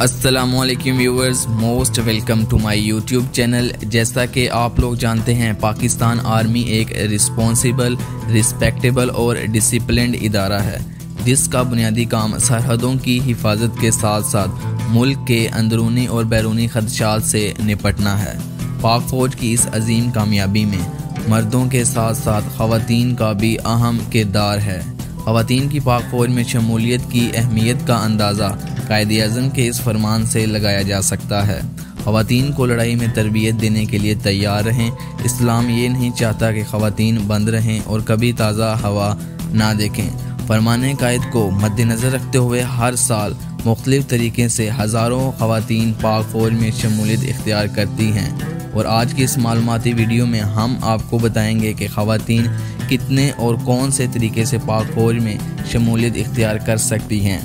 अस्सलामुअलैकुम viewers, most welcome to my YouTube channel. जैसा कि आप लोग जानते हैं, पाकिस्तान आर्मी एक रिस्पॉन्सिबल, रिस्पेक्टेबल और डिसिप्लिन्ड इदारा है, जिसका बुनियादी काम सरहदों की हिफाजत के साथ साथ मुल्क के अंदरूनी और बैरूनी खदशात से निपटना है। पाक फ़ौज की इस अजीम कामयाबी में मर्दों के साथ साथ ख़वातीन का भी अहम किरदार है। ख़वातीन की पाक फ़ौज में शमूलियत की अहमियत का अंदाज़ा कायद-ए-आज़म के इस फरमान से लगाया जा सकता है। ख़वातीन को लड़ाई में तरबियत देने के लिए तैयार रहें। इस्लाम ये नहीं चाहता कि ख़वातीन बंद रहें और कभी ताज़ा हवा ना देखें। फरमान कायद को मद्देनज़र रखते हुए हर साल मुख्तलिफ़ तरीक़े से हज़ारों ख़वातीन पाक फ़ौज में शमूलियत इख्तियार करती हैं, और आज की इस मालूमाती वीडियो में हम आपको बताएंगे कि ख़वातीन कितने और कौन से तरीके से पाक फ़ौज में शमूलियत इख्तियार कर सकती हैं।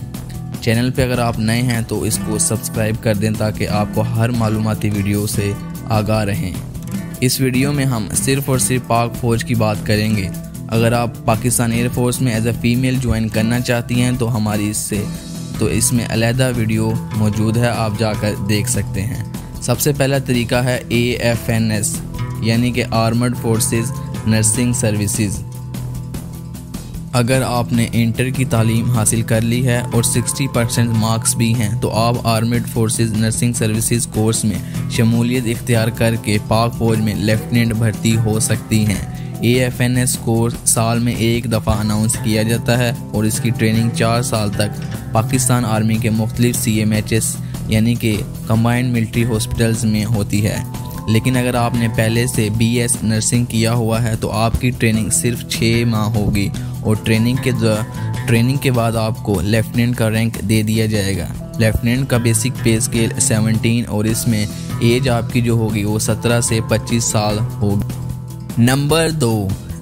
चैनल पे अगर आप नए हैं तो इसको सब्सक्राइब कर दें ताकि आपको हर मालूमाती वीडियो से आगाह रहें। इस वीडियो में हम सिर्फ़ और सिर्फ पाक फ़ौज की बात करेंगे। अगर आप पाकिस्तान एयरफोर्स में एज ए फ़ीमेल ज्वाइन करना चाहती हैं तो हमारी इसमें अलहदा वीडियो मौजूद है, आप जाकर देख सकते हैं। सबसे पहला तरीका है AFNS यानी कि आर्मड फोर्सेस नर्सिंग सर्विसेज। अगर आपने इंटर की तालीम हासिल कर ली है और 60% मार्क्स भी हैं तो आप armed forces nursing services course में शमूलियत इख्तियार करके पाक फ़ौज में लेफ्टिनेंट भर्ती हो सकती हैं। AFNS कोर्स साल में एक दफ़ा अनाउंस किया जाता है और इसकी ट्रेनिंग 4 साल तक पाकिस्तान आर्मी के मुख्तलिफ CMHS यानी कि कम्बाइंड मिलिट्री हॉस्पिटल्स में होती है। लेकिन अगर आपने पहले से BS नर्सिंग किया हुआ है तो आपकी ट्रेनिंग सिर्फ 6 माह होगी और ट्रेनिंग के बाद आपको लेफ्टिनेंट का रैंक दे दिया जाएगा। लेफ्टिनेंट का बेसिक पे स्केल 17 और इसमें एज आपकी जो होगी वो 17 से 25 साल होगी। नंबर 2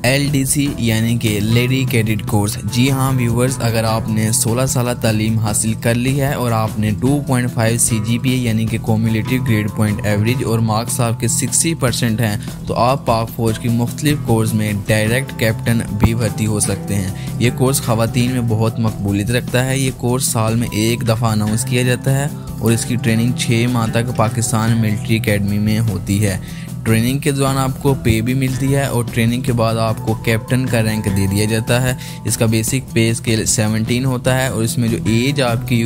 LDC यानी कि लेडी कैडेट कोर्स। जी हाँ व्यूवर्स, अगर आपने 16 साल तालीम हासिल कर ली है और आपने 2.5 CGPA यानी कि कॉम्युलेटिव ग्रेड पॉइंट एवरेज और मार्क्स आपके 60% हैं तो आप पाक फ़ौज की मुख्तलिफ कोर्स में डायरेक्ट कैप्टन भी भर्ती हो सकते हैं। ये कोर्स ख़वातीन में बहुत मकबूलियत रखता है। ये कोर्स साल में एक दफ़ा अनाउंस किया जाता है और इसकी ट्रेनिंग 6 माह तक पाकिस्तान मिलिट्री अकेडमी में होती है। ट्रेनिंग के दौरान आपको पे भी मिलती है और ट्रेनिंग के बाद आपको कैप्टन का रैंक दे दिया जाता है। इसका बेसिक पे स्केल 17 होता है और इसमें जो एज आपकी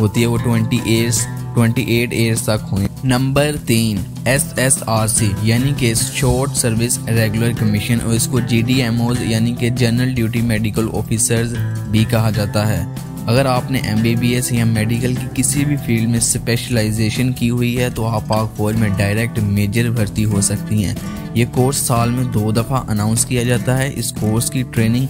होती है वो 28 ईयर्स तक होगी। नंबर 3 SSRC यानी कि शॉर्ट सर्विस रेगुलर कमीशन, और इसको GDMOs यानी कि जनरल ड्यूटी मेडिकल ऑफिसर्स भी कहा जाता है। अगर आपने MBBS या मेडिकल की किसी भी फील्ड में स्पेशलाइजेशन की हुई है तो आप पाक फ़ौज में डायरेक्ट मेजर भर्ती हो सकती हैं। ये कोर्स साल में 2 दफ़ा अनाउंस किया जाता है। इस कोर्स की ट्रेनिंग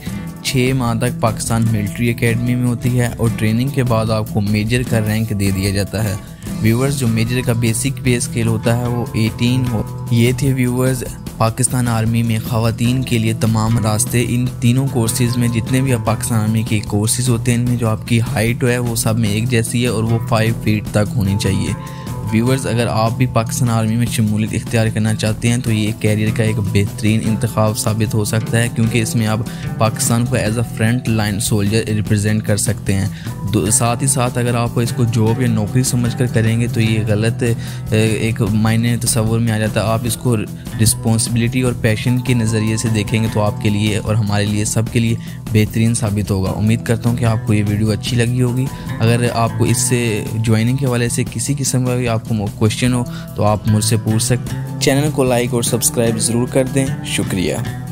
6 माह तक पाकिस्तान मिलिट्री अकेडमी में होती है और ट्रेनिंग के बाद आपको मेजर का रैंक दे दिया जाता है। व्यूवर्स, जो मेजर का बेसिक पे स्केल होता है वो 18 हो। ये थे व्यूवर्स पाकिस्तान आर्मी में ख़वातीन के लिए तमाम रास्ते। इन तीनों कोर्सेज़ में जितने भी आप पाकिस्तान आर्मी के कोर्सेज़ होते हैं इनमें जो आपकी हाइट है वो सब में एक जैसी है और वो 5 फीट तक होनी चाहिए। व्यूवर्स, अगर आप भी पाकिस्तान आर्मी में शमूलियत इख्तियार करना चाहते हैं तो ये कैरियर का एक बेहतरीन इंतखाब साबित हो सकता है, क्योंकि इसमें आप पाकिस्तान को as a front line soldier represent कर सकते हैं। साथ ही साथ अगर आप इसको जॉब या नौकरी समझकर करेंगे तो ये गलत एक मायने तस्वुर में आ जाता है। आप इसको रिस्पॉन्सिबिलिटी और पैशन के नज़रिए से देखेंगे तो आपके लिए और हमारे लिए, सब के लिए बेहतरीन साबित होगा। उम्मीद करता हूँ कि आपको ये वीडियो अच्छी लगी होगी। अगर आपको इससे ज्वाइनिंग के हवाले से किसी किस्म का भी आपको क्वेश्चन हो तो आप मुझसे पूछ सकते हैं। चैनल को लाइक और सब्सक्राइब ज़रूर कर दें। शुक्रिया।